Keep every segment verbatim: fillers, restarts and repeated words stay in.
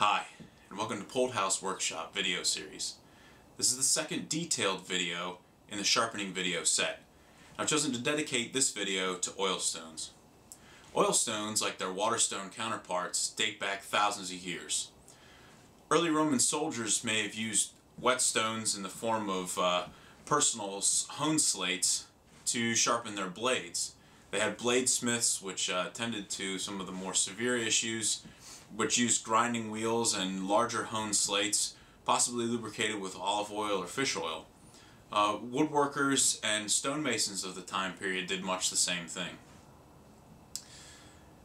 Hi, and welcome to Polthouse Workshop video series. This is the second detailed video in the sharpening video set. I've chosen to dedicate this video to oil stones. Oil stones, like their water stone counterparts, date back thousands of years. Early Roman soldiers may have used whetstones in the form of uh, personal hone slates to sharpen their blades. They had bladesmiths, which uh, tended to some of the more severe issues, which used grinding wheels and larger honed slates, possibly lubricated with olive oil or fish oil. Uh, woodworkers and stonemasons of the time period did much the same thing.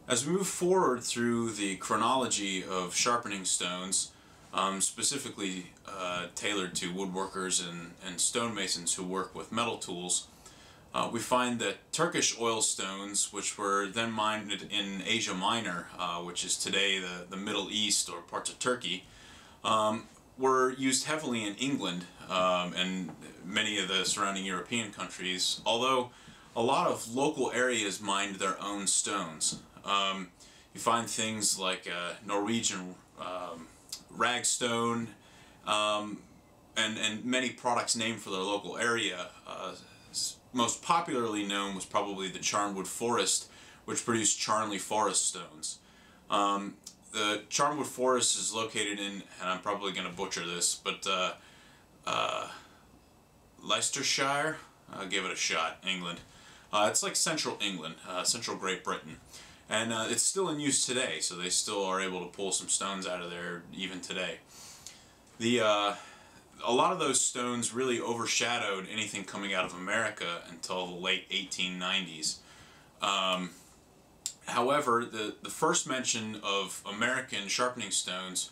As we move forward through the chronology of sharpening stones, um, specifically uh, tailored to woodworkers and, and stonemasons who work with metal tools, Uh, we find that Turkish oil stones, which were then mined in Asia Minor, uh, which is today the, the Middle East or parts of Turkey, um, were used heavily in England um, and many of the surrounding European countries, although a lot of local areas mined their own stones. Um, you find things like uh, Norwegian um, ragstone um, and, and many products named for their local area. Uh, Most popularly known was probably the Charnwood Forest, which produced Charnley Forest stones. Um, the Charnwood Forest is located in, and I'm probably going to butcher this, but uh, uh, Leicestershire? I'll give it a shot, England. Uh, it's like central England, uh, central Great Britain. And uh, it's still in use today, so they still are able to pull some stones out of there even today. The uh, A lot of those stones really overshadowed anything coming out of America until the late eighteen nineties. Um, however, the, the first mention of American sharpening stones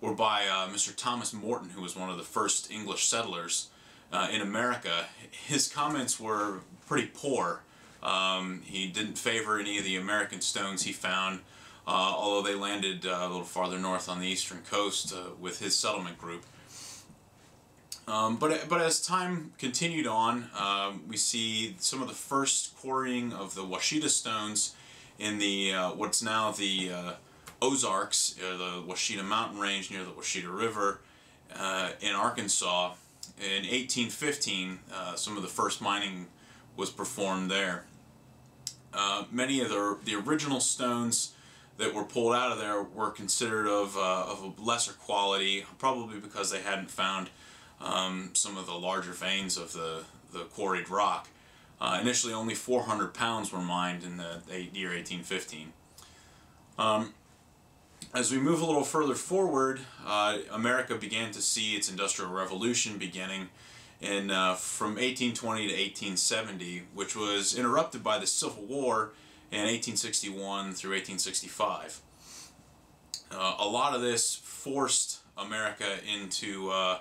were by uh, Mister Thomas Morton, who was one of the first English settlers uh, in America. His comments were pretty poor. Um, he didn't favor any of the American stones he found, uh, although they landed uh, a little farther north on the eastern coast uh, with his settlement group. Um, but, but as time continued on, um, we see some of the first quarrying of the Ouachita stones in the uh, what's now the uh, Ozarks, or the Ouachita mountain range near the Ouachita River uh, in Arkansas. In eighteen fifteen, uh, some of the first mining was performed there. Uh, many of the, the original stones that were pulled out of there were considered of, uh, of a lesser quality, probably because they hadn't found Um, some of the larger veins of the, the quarried rock. Uh, initially only four hundred pounds were mined in the year eighteen fifteen. Um, as we move a little further forward, uh, America began to see its Industrial Revolution beginning in, uh, from eighteen twenty to eighteen seventy, which was interrupted by the Civil War in eighteen sixty-one through eighteen sixty-five. Uh, a lot of this forced America into uh,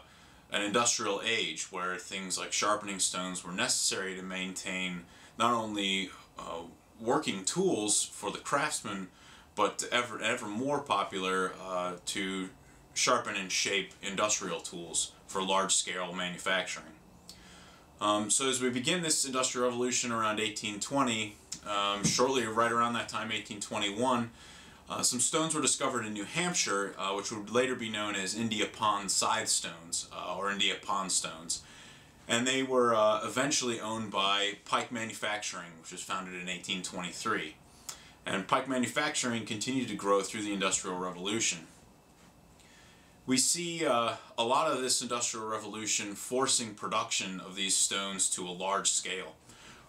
an industrial age where things like sharpening stones were necessary to maintain not only uh, working tools for the craftsman, but ever, ever more popular uh, to sharpen and shape industrial tools for large-scale manufacturing. Um, so as we begin this Industrial Revolution around eighteen twenty, um, shortly right around that time, eighteen twenty-one, Uh, some stones were discovered in New Hampshire, uh, which would later be known as India Pond Side Stones, uh, or India Pond Stones. And they were uh, eventually owned by Pike Manufacturing, which was founded in eighteen twenty-three. And Pike Manufacturing continued to grow through the Industrial Revolution. We see uh, a lot of this Industrial Revolution forcing production of these stones to a large scale.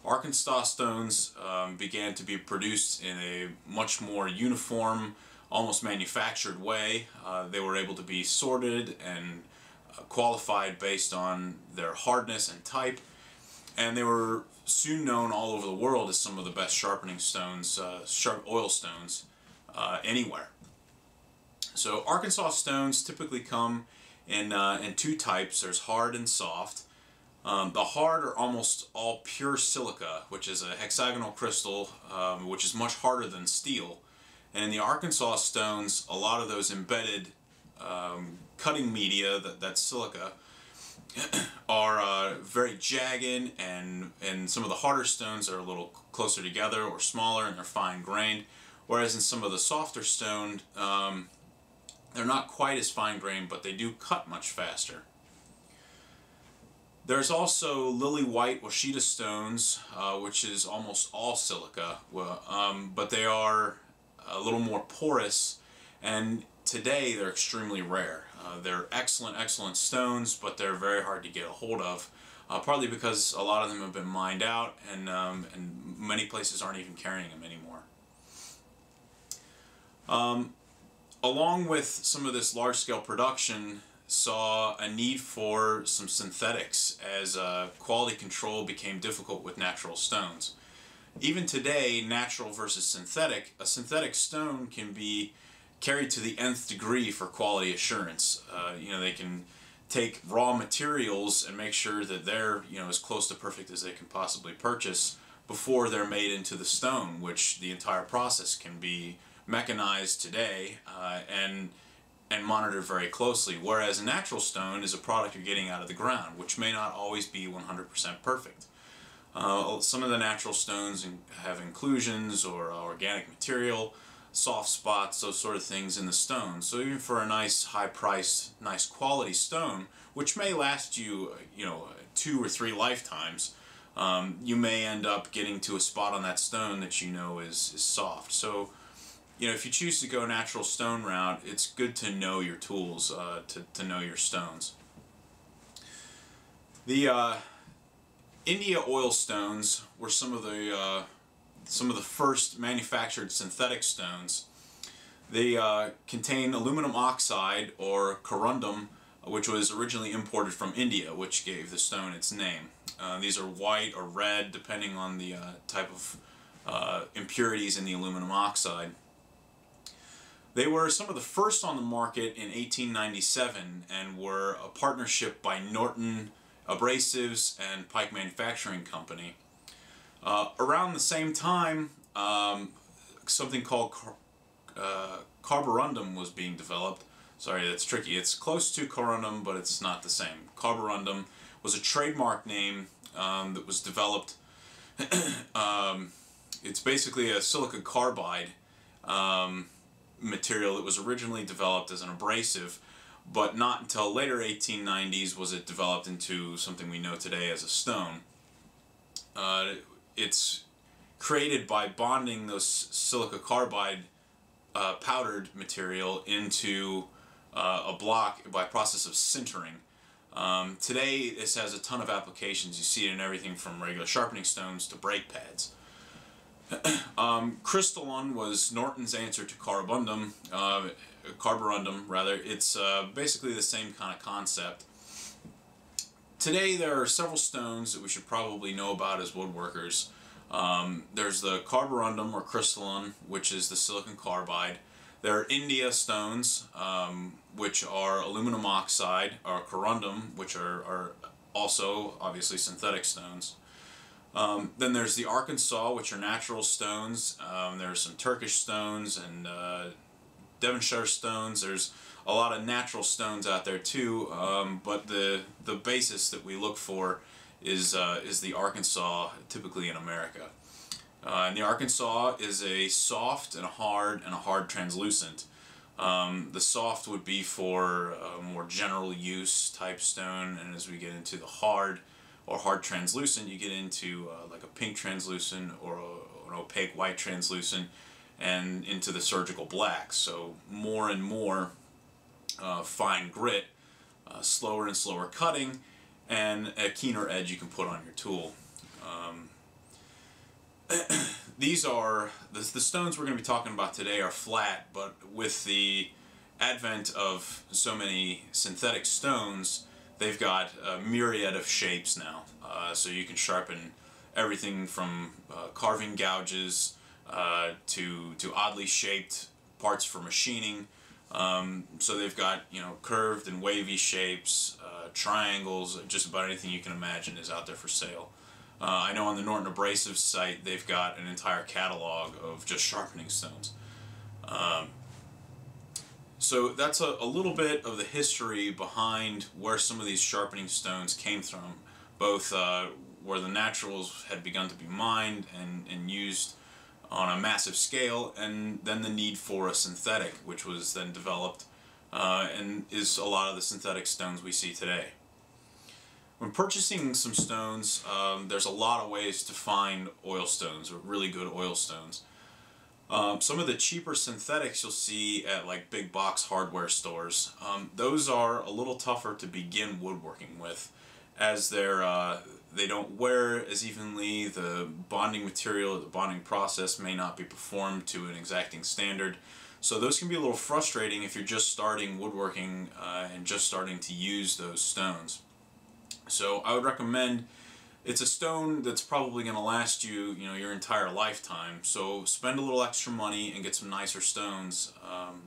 Arkansas stones um, began to be produced in a much more uniform, almost manufactured way. Uh, they were able to be sorted and uh, qualified based on their hardness and type, and they were soon known all over the world as some of the best sharpening stones, uh, sharp oil stones, uh, anywhere. So Arkansas stones typically come in, uh, in two types. There's hard and soft. Um, the hard are almost all pure silica, which is a hexagonal crystal, um, which is much harder than steel. And in the Arkansas stones, a lot of those embedded um, cutting media, that, that's silica, are uh, very jagged, and, and some of the harder stones are a little closer together or smaller, and they're fine-grained. Whereas in some of the softer stone, um, They're not quite as fine-grained, but they do cut much faster. There's also lily white Ouachita stones, uh, which is almost all silica, well, um, but they are a little more porous, and today they're extremely rare. Uh, they're excellent, excellent stones, but they're very hard to get a hold of, uh, partly because a lot of them have been mined out, and, um, and many places aren't even carrying them anymore. Um, along with some of this large-scale production, saw a need for some synthetics as uh, quality control became difficult with natural stones. Even today, natural versus synthetic, a synthetic stone can be carried to the nth degree for quality assurance. Uh, you know, they can take raw materials and make sure that they're, you know, as close to perfect as they can possibly purchase before they're made into the stone, which the entire process can be mechanized today uh, and and monitored very closely, whereas a natural stone is a product you're getting out of the ground, which may not always be one hundred percent perfect. Uh, some of the natural stones have inclusions or uh, organic material, soft spots, those sort of things in the stone. So even for a nice, high-priced, nice quality stone, which may last you, you know, two or three lifetimes, um, you may end up getting to a spot on that stone that you know is, is soft. So, you know, if you choose to go natural stone route, it's good to know your tools, uh, to, to know your stones. The uh, India oil stones were some of the uh, some of the first manufactured synthetic stones. They uh, contain aluminum oxide, or corundum, which was originally imported from India, which gave the stone its name. Uh, these are white or red, depending on the uh, type of uh, impurities in the aluminum oxide. They were some of the first on the market in eighteen ninety-seven and were a partnership by Norton Abrasives and Pike Manufacturing Company. Uh, around the same time, um, something called car uh, Carborundum was being developed. Sorry, that's tricky. It's close to corundum, but it's not the same. Carborundum was a trademark name um, that was developed. um, it's basically a silica carbide Um, material that was originally developed as an abrasive, but not until later eighteen nineties was it developed into something we know today as a stone. Uh, it's created by bonding those silica carbide uh, powdered material into uh, a block by process of sintering. Um, today this has a ton of applications. You see it in everything from regular sharpening stones to brake pads. um, Crystalon was Norton's answer to Carborundum, uh, Carborundum rather. It's uh, basically the same kind of concept. Today there are several stones that we should probably know about as woodworkers. Um, there's the Carborundum or Crystalon, which is the silicon carbide. There are India stones, um, which are aluminum oxide, or corundum, which are, are also obviously synthetic stones. Um, then there's the Arkansas, which are natural stones. Um, there's some Turkish stones and uh, Devonshire stones. There's a lot of natural stones out there too, um, but the the basis that we look for is uh, is the Arkansas, typically in America. Uh, and the Arkansas is a soft and a hard and a hard translucent. Um, the soft would be for uh, more general use type stone, and as we get into the hard or hard translucent, you get into uh, like a pink translucent or a, an opaque white translucent, and into the surgical black. So more and more uh, fine grit, uh, slower and slower cutting, and a keener edge you can put on your tool. Um, these are, the, the stones we're going to be talking about today are flat, but with the advent of so many synthetic stones, they've got a myriad of shapes now, uh, so you can sharpen everything from uh, carving gouges uh, to to oddly shaped parts for machining. Um, so they've got, you know, curved and wavy shapes, uh, triangles, just about anything you can imagine is out there for sale. Uh, I know on the Norton Abrasives site they've got an entire catalog of just sharpening stones. Um, So that's a, a little bit of the history behind where some of these sharpening stones came from, both uh, where the naturals had begun to be mined and, and used on a massive scale, and then the need for a synthetic, which was then developed uh, and is a lot of the synthetic stones we see today. When purchasing some stones, um, there's a lot of ways to find oil stones, or really good oil stones. Um, some of the cheaper synthetics you'll see at like big box hardware stores, um, those are a little tougher to begin woodworking with, as they're, uh, they don't wear as evenly, the bonding material, the bonding process may not be performed to an exacting standard. So those can be a little frustrating if you're just starting woodworking uh, and just starting to use those stones. So I would recommend, it's a stone that's probably going to last you, you know, your entire lifetime. So spend a little extra money and get some nicer stones. Um,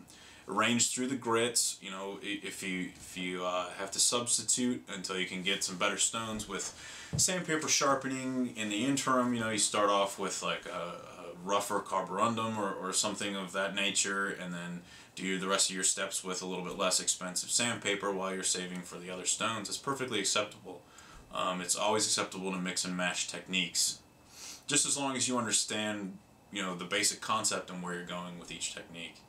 arrange through the grits, you know, if you if you uh, have to substitute until you can get some better stones with sandpaper sharpening. In the interim, you know, you start off with like a, a rougher carborundum or, or something of that nature, and then do the rest of your steps with a little bit less expensive sandpaper while you're saving for the other stones. It's perfectly acceptable. Um, it's always acceptable to mix and match techniques, just as long as you understand, you know, the basic concept and where you're going with each technique.